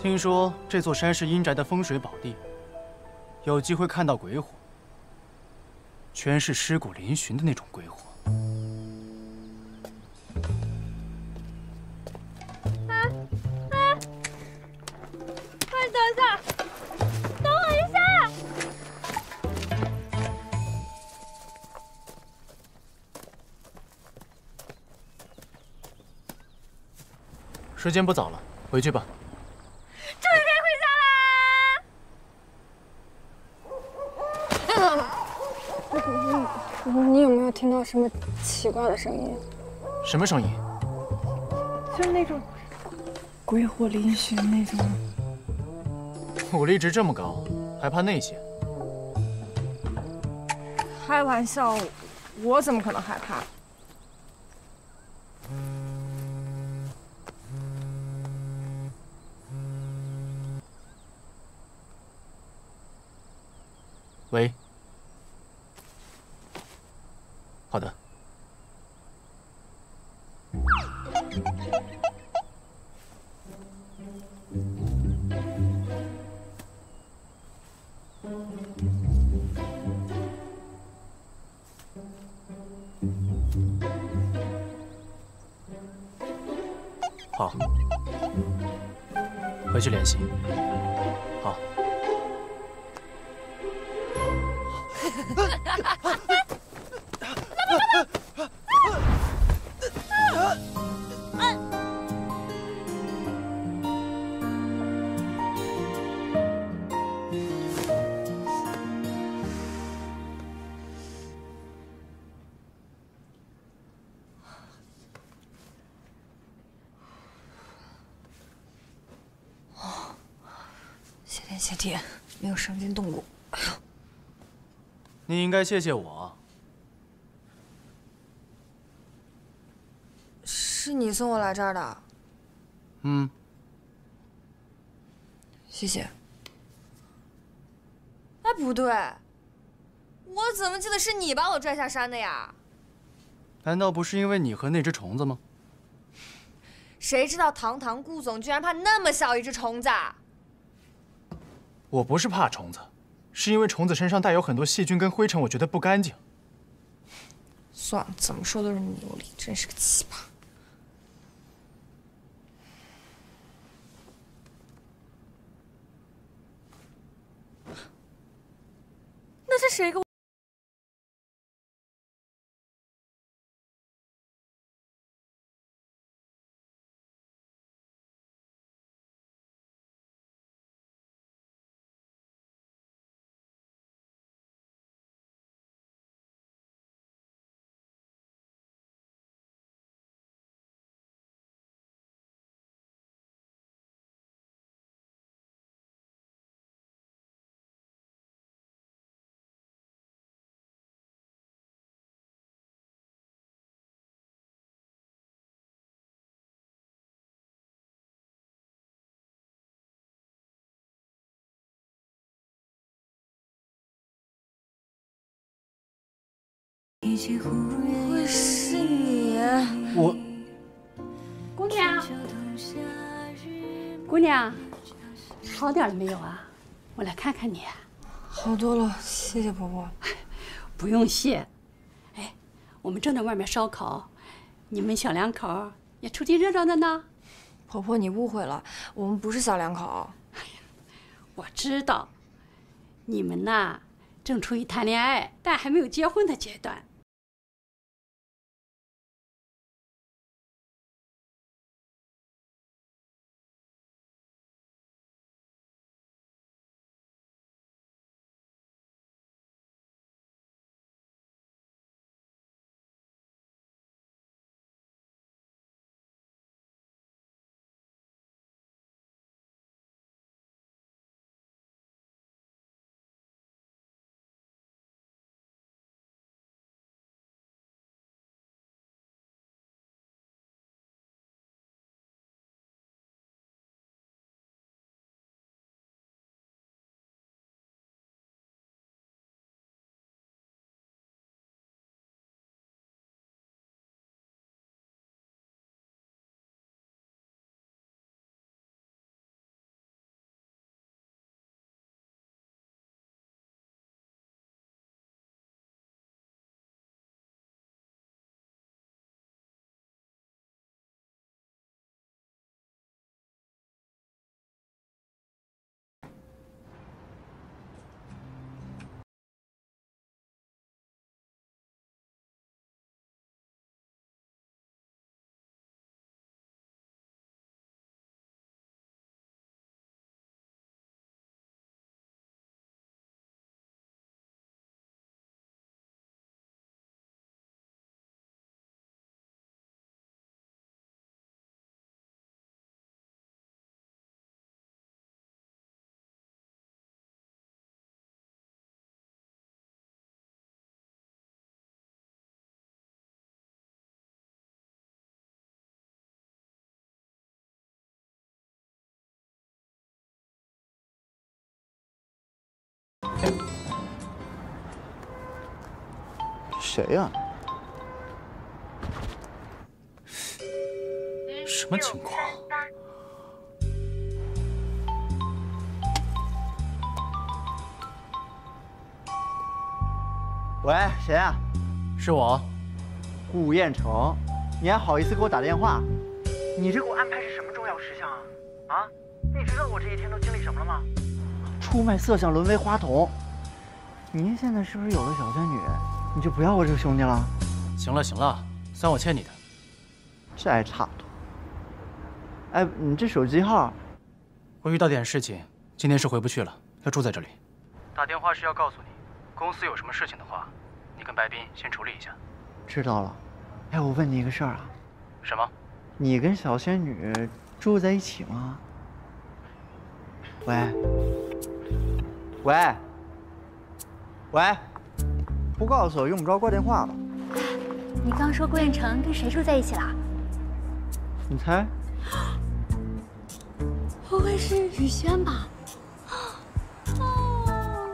听说这座山是阴宅的风水宝地，有机会看到鬼火，全是尸骨嶙峋的那种鬼火。哎，快等一下，等我一下！时间不早了，回去吧。 你有没有听到什么奇怪的声音？什么声音？就是那种鬼火嶙峋那种。武力值这么高，还怕那些？开玩笑，我怎么可能害怕？喂。 好的。好，回去联系。好。谢天谢地，没有伤筋动骨。你应该谢谢我。 是你送我来这儿的，嗯，谢谢。哎，不对，我怎么记得是你把我拽下山的呀？难道不是因为你和那只虫子吗？谁知道堂堂顾总居然怕那么小一只虫子？我不是怕虫子，是因为虫子身上带有很多细菌跟灰尘，我觉得不干净。算了，怎么说都是你有理，真是个奇葩。 那是谁给我？会是你？我，姑娘，姑娘，好点了没有啊？我来看看你。好多了，谢谢婆婆。不用谢。哎，我们正在外面烧烤，你们小两口也出去热闹热闹。婆婆，你误会了，我们不是小两口。哎呀，我知道，你们呐正处于谈恋爱但还没有结婚的阶段。谁呀？什么情况？喂，谁啊？是我，顾彦城。你还好意思给我打电话？你这给我安排是什么重要事项啊？啊？你知道我这一天都经历什么了吗？出卖色相，沦为花童。您现在是不是有了小仙女？ 你就不要我这个兄弟了？行了行了，算我欠你的，这还差不多。哎，你这手机号？我遇到点事情，今天是回不去了，要住在这里。打电话是要告诉你，公司有什么事情的话，你跟白冰先处理一下。知道了。哎，我问你一个事儿啊。什么？你跟小仙女住在一起吗？喂，喂，喂。 不告诉我，用不着挂电话吧？你刚说顾彦城跟谁住在一起了？你猜？不会是雨轩吧？哦。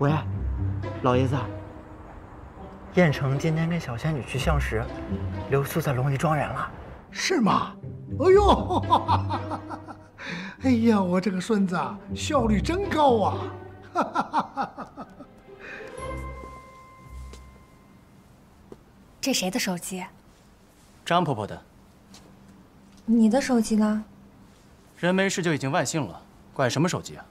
喂，老爷子。 彦城今天跟小仙女去相识，留宿在龙怡庄园了，是吗？哎呦，哎呀，我这个孙子啊，效率真高啊！这谁的手机？张婆婆的。你的手机呢？人没事就已经万幸了，管什么手机啊？